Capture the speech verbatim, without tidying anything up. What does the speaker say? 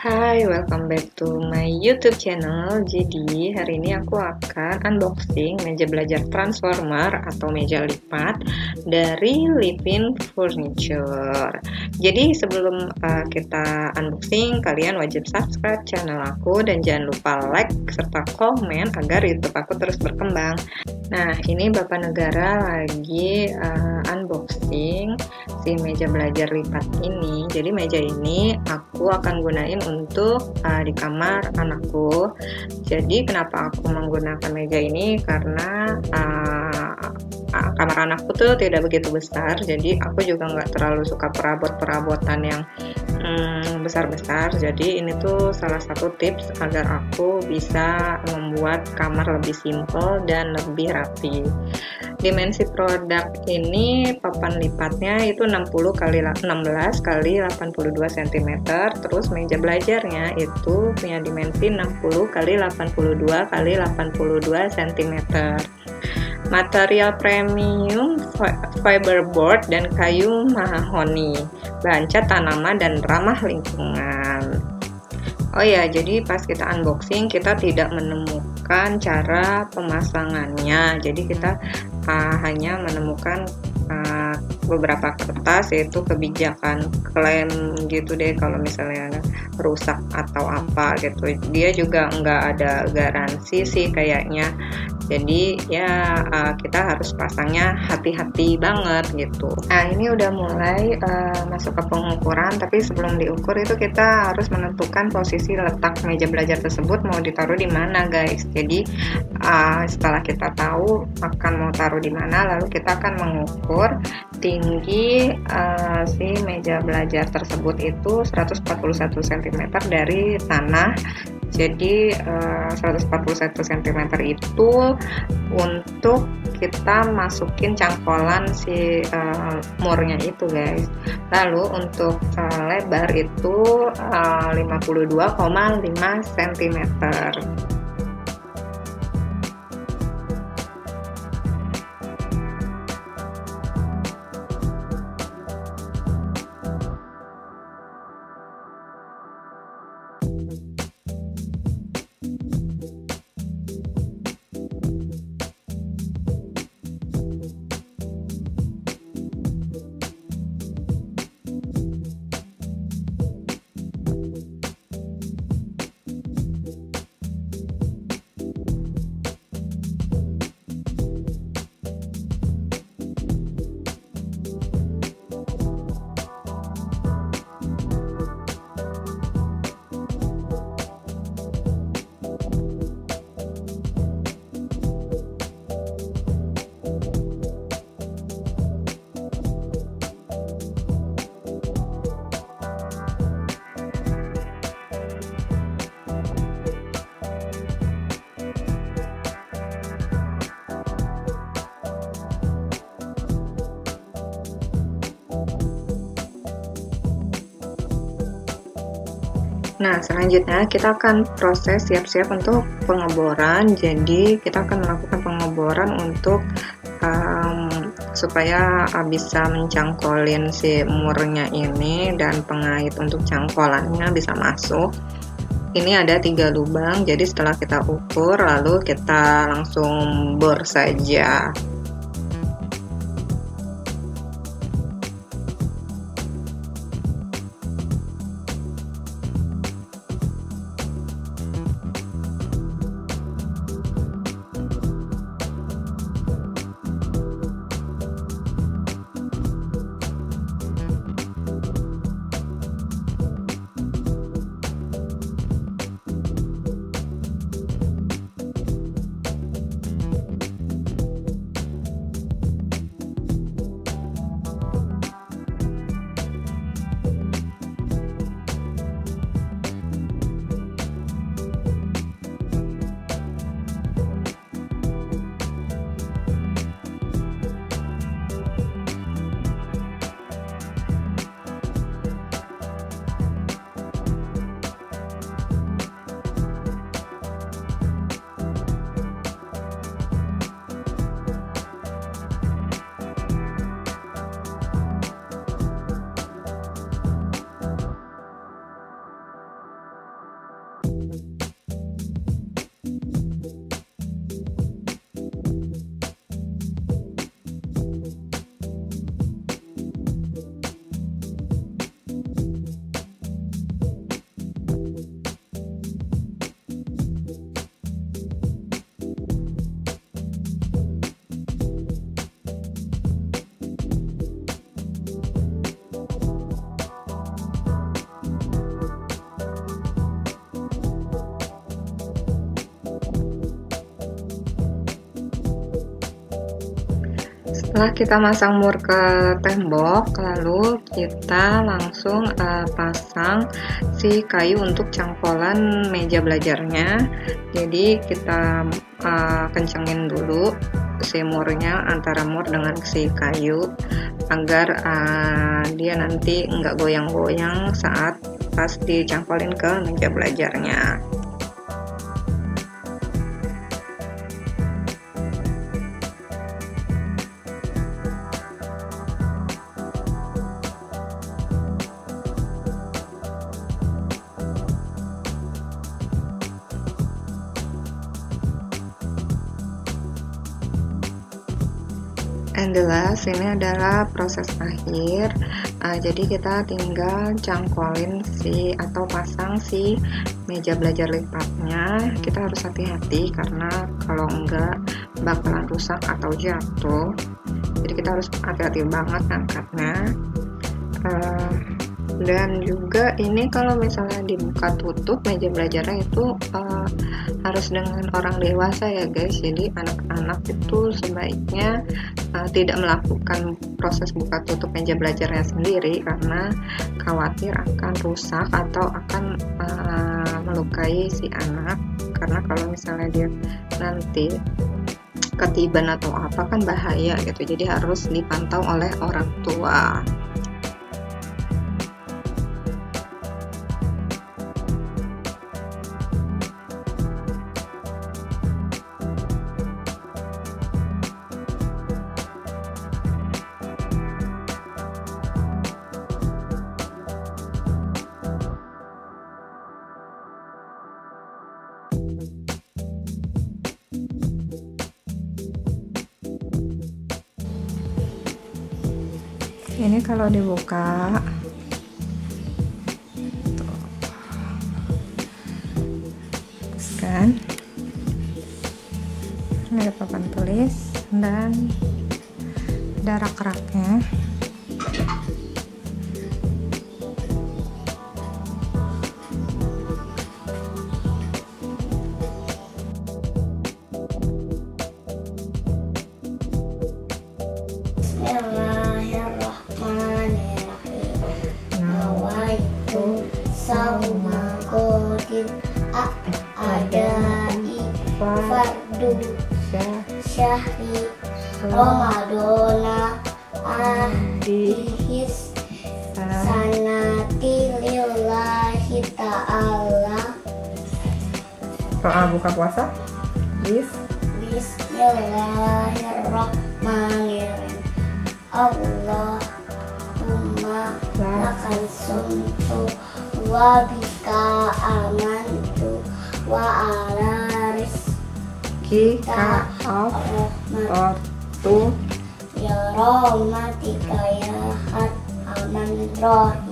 Hai, welcome back to my YouTube channel. Jadi hari ini aku akan unboxing meja belajar transformer atau meja lipat dari Livien Furniture. Jadi sebelum uh, kita unboxing, kalian wajib subscribe channel aku dan jangan lupa like serta komen agar YouTube aku terus berkembang. Nah, ini Bapak Negara lagi uh, unboxing si meja belajar lipat ini. Jadi meja ini aku akan gunain untuk uh, di kamar anakku. Jadi kenapa aku menggunakan meja ini, karena uh, kamar anakku tuh tidak begitu besar, jadi aku juga nggak terlalu suka perabot-perabotan yang besar-besar. Hmm, jadi ini tuh salah satu tips agar aku bisa membuat kamar lebih simple dan lebih rapi. Dimensi produk ini, papan lipatnya itu enam puluh kali enam belas kali delapan puluh dua sentimeter, terus meja belajarnya itu punya dimensi enam puluh kali delapan puluh dua kali delapan puluh dua sentimeter. Material premium fiberboard dan kayu mahoni, bahan cat tanaman dan ramah lingkungan. Oh ya, jadi pas kita unboxing kita tidak menemukan cara pemasangannya. Jadi kita uh, hanya menemukan uh, beberapa kertas, yaitu kebijakan klaim gitu deh, kalau misalnya rusak atau apa gitu. Dia juga nggak ada garansi sih kayaknya, jadi ya uh, kita harus pasangnya hati-hati banget gitu. Nah, ini udah mulai uh, masuk ke pengukuran, tapi sebelum diukur itu kita harus menentukan posisi letak meja belajar tersebut mau ditaruh di mana guys. Jadi uh, setelah kita tahu akan mau taruh di mana, lalu kita akan mengukur tinggi uh, si meja belajar tersebut itu seratus empat puluh satu sentimeter dari tanah. Jadi uh, seratus empat puluh satu sentimeter itu untuk kita masukin cangkolan si uh, murnya itu guys. Lalu untuk uh, lebar itu uh, lima puluh dua koma lima sentimeter. Nah, selanjutnya kita akan proses siap-siap untuk pengeboran. Jadi kita akan melakukan pengeboran untuk um, supaya bisa mencangkolin si murnya ini, dan pengait untuk cangkolannya bisa masuk. Ini ada tiga lubang, jadi setelah kita ukur lalu kita langsung bor saja. Setelah kita masang mur ke tembok, lalu kita langsung uh, pasang si kayu untuk cangkolan meja belajarnya. Jadi kita uh, kencengin dulu si murnya antara mur dengan si kayu agar uh, dia nanti nggak goyang-goyang saat pas dicangkolin ke meja belajarnya. And the last, ini adalah proses akhir. Uh, jadi kita tinggal cangkolin si atau pasang si meja belajar lipatnya. Kita harus hati-hati karena kalau enggak bakalan rusak atau jatuh. Jadi kita harus hati-hati banget angkatnya. Uh, dan juga ini kalau misalnya dibuka tutup meja belajarnya itu uh, harus dengan orang dewasa ya guys. Jadi anak-anak itu sebaiknya uh, tidak melakukan proses buka tutup meja belajarnya sendiri karena khawatir akan rusak atau akan uh, melukai si anak, karena kalau misalnya dia nanti ketiban atau apa kan bahaya gitu. Jadi harus dipantau oleh orang tua. Ini kalau dibuka tuh. Kan ini ada papan tulis dan ada rak-raknya. Syahri Romadona Adihis Sanati Lillahi Ta'ala. Doa buka puasa Bis Bismillahirrahmanirrahim. Allahumma lakal sumtu wa bika amantu wa ala kita Allah tu ya rahmatika ya Rahman Rahim.